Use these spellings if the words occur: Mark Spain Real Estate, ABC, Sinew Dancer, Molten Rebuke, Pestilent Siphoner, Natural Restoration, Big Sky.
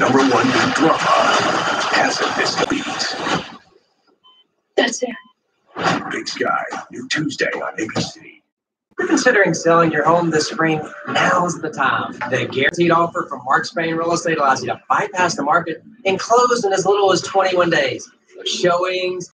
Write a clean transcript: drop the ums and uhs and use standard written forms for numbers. number one drama has a this week. That's it. Big Sky, new Tuesday on ABC. If you're considering selling your home this spring, now's the time. The guaranteed offer from Mark Spain Real Estate allows you to bypass the market and close in as little as 21 days. Showings,